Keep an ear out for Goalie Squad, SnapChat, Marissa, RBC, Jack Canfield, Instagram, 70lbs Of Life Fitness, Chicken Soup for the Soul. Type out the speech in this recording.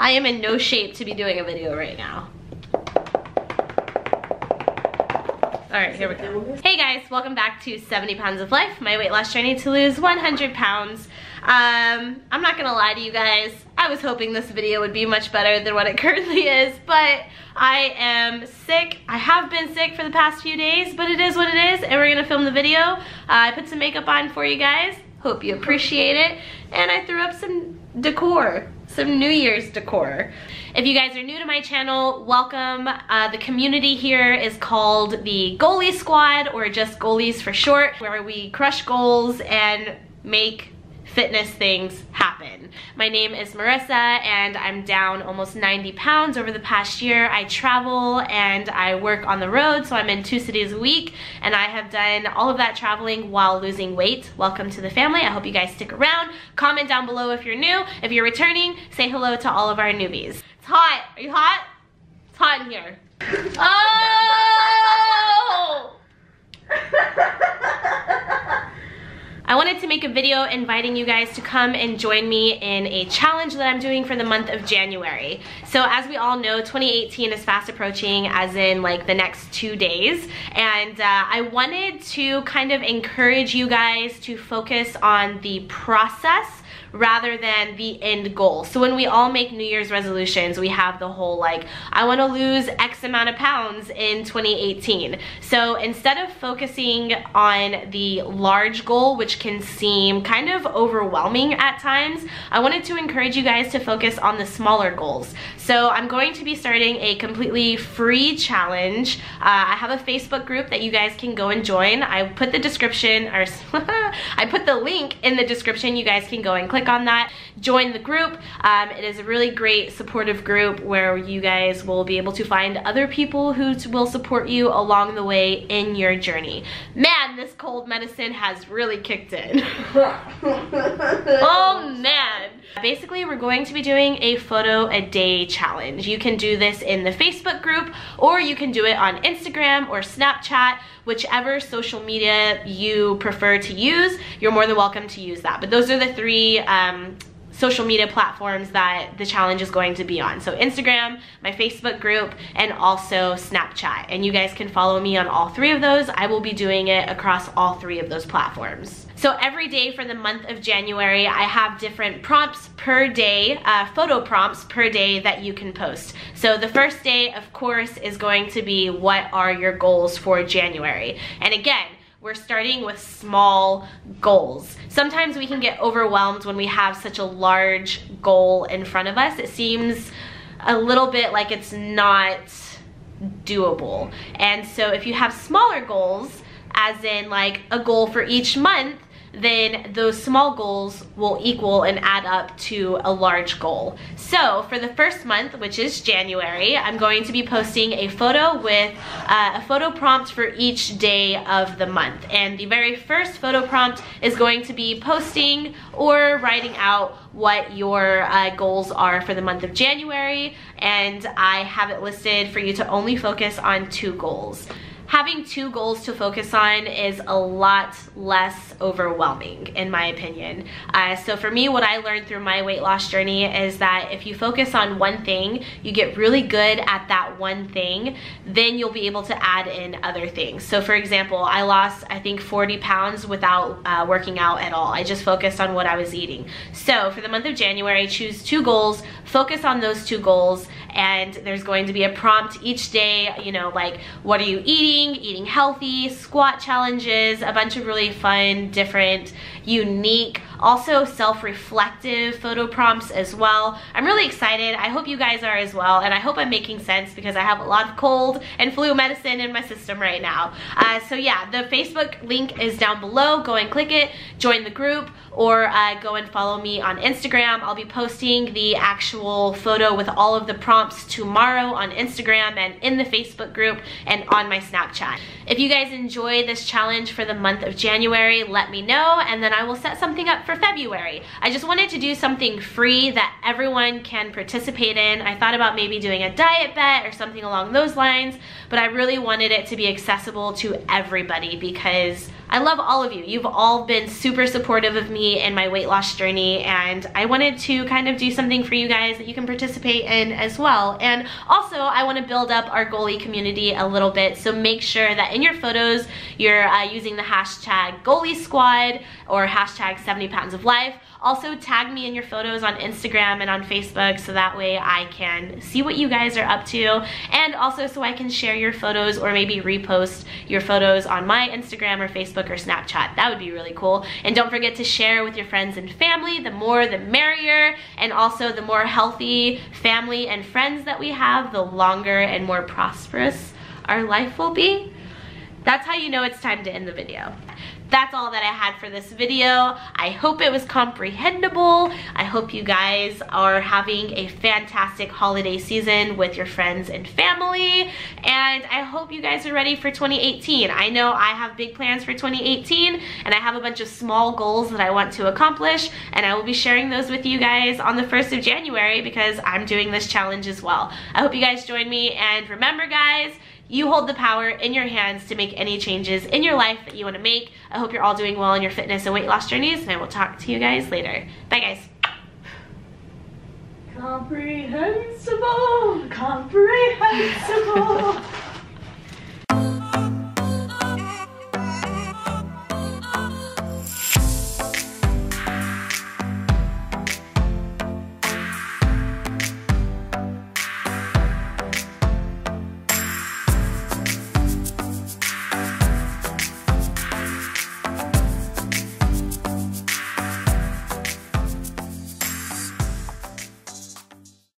I am in no shape to be doing a video right now. All right, here we go. Hey guys, welcome back to 70 Pounds of Life, my weight loss journey to lose 100 pounds. I'm not gonna lie to you guys, I was hoping this video would be much better than what it currently is, but I am sick. I have been sick for the past few days, but it is what it is, and we're gonna film the video. I put some makeup on for you guys, hope you appreciate it, and I threw up some decor. Some New Year's decor. If you guys are new to my channel, welcome. The community here is called the Goalie Squad, or just Goalies for short, where we crush goals and make fitness things happen. My name is Marissa and I'm down almost 90 pounds over the past year. I travel and I work on the road, so I'm in 2 cities a week, and I have done all of that traveling while losing weight. Welcome to the family. I hope you guys stick around. Comment down below if you're new. If you're returning, say hello to all of our newbies. It's hot. Are you hot? It's hot in here. Oh! I wanted to make a video inviting you guys to come and join me in a challenge that I'm doing for the month of January. So as we all know, 2018 is fast approaching, as in like the next 2 days. And I wanted to kind of encourage you guys to focus on the process rather than the end goal. So when we all make New Year's resolutions, we have the whole like, I wanna lose X amount of pounds in 2018. So instead of focusing on the large goal, which can seem kind of overwhelming at times, I wanted to encourage you guys to focus on the smaller goals. So I'm going to be starting a completely free challenge. I have a Facebook group that you guys can go and join. I put the description, or I put the link in the description. You guys can go and click on that, join the group. It is a really great supportive group where you guys will be able to find other people who will support you along the way in your journey. Man, this cold medicine has really kicked in. Oh man. Basically, we're going to be doing a photo a day challenge. You can do this in the Facebook group, or you can do it on Instagram or Snapchat, whichever social media you prefer to use. You're more than welcome to use that. But those are the 3 social media platforms that the challenge is going to be on. So Instagram, my Facebook group, and also Snapchat. And you guys can follow me on all 3 of those. I will be doing it across all 3 of those platforms. So every day for the month of January, I have different prompts per day, photo prompts per day that you can post. So the first day, of course, is going to be what are your goals for January? And again, we're starting with small goals. Sometimes we can get overwhelmed when we have such a large goal in front of us. It seems a little bit like it's not doable. And so if you have smaller goals, as in like a goal for each month, then those small goals will equal and add up to a large goal. So for the first month, which is January, I'm going to be posting a photo with a photo prompt for each day of the month. And the very first photo prompt is going to be posting or writing out what your goals are for the month of January. And I have it listed for you to only focus on 2 goals. Having 2 goals to focus on is a lot less overwhelming, in my opinion. So for me, what I learned through my weight loss journey is that if you focus on 1 thing, you get really good at that 1 thing, then you'll be able to add in other things. So for example, I lost, I think, 40 pounds without working out at all. I just focused on what I was eating. So for the month of January, choose 2 goals, focus on those 2 goals, and there's going to be a prompt each day, you know, like, what are you eating? Eating healthy, squat challenges, a bunch of really fun, different, unique, also self-reflective photo prompts as well. I'm really excited. I hope you guys are as well, and I hope I'm making sense because I have a lot of cold and flu medicine in my system right now. So yeah, the Facebook link is down below. Go and click it, join the group, or go and follow me on Instagram. I'll be posting the actual photo with all of the prompts tomorrow on Instagram and in the Facebook group and on my Snapchat. If you guys enjoy this challenge for the month of January, let me know, and then I will set something up for February. I just wanted to do something free that everyone can participate in. I thought about maybe doing a diet bet or something along those lines, but I really wanted it to be accessible to everybody because I love all of you. You've all been super supportive of me and my weight loss journey, and I wanted to kind of do something for you guys that you can participate in as well. And also, I want to build up our goalie community a little bit, so make sure that in your photos you're using the hashtag Goalie Squad or hashtag 70lbs of life. Also, tag me in your photos on Instagram and on Facebook, so that way I can see what you guys are up to, and also so I can share your photos or maybe repost your photos on my Instagram or Facebook or Snapchat. That would be really cool. And don't forget to share with your friends and family. The more, the merrier, and also the more healthy family and friends that we have, the longer and more prosperous our life will be. That's how you know it's time to end the video. That's all that I had for this video. I hope it was comprehensible. I hope you guys are having a fantastic holiday season with your friends and family. And I hope you guys are ready for 2018. I know I have big plans for 2018, and I have a bunch of small goals that I want to accomplish, and I will be sharing those with you guys on the 1st of January because I'm doing this challenge as well. I hope you guys join me, and remember guys, you hold the power in your hands to make any changes in your life that you want to make. I hope you're all doing well in your fitness and weight loss journeys, and I will talk to you guys later. Bye, guys. Comprehensible.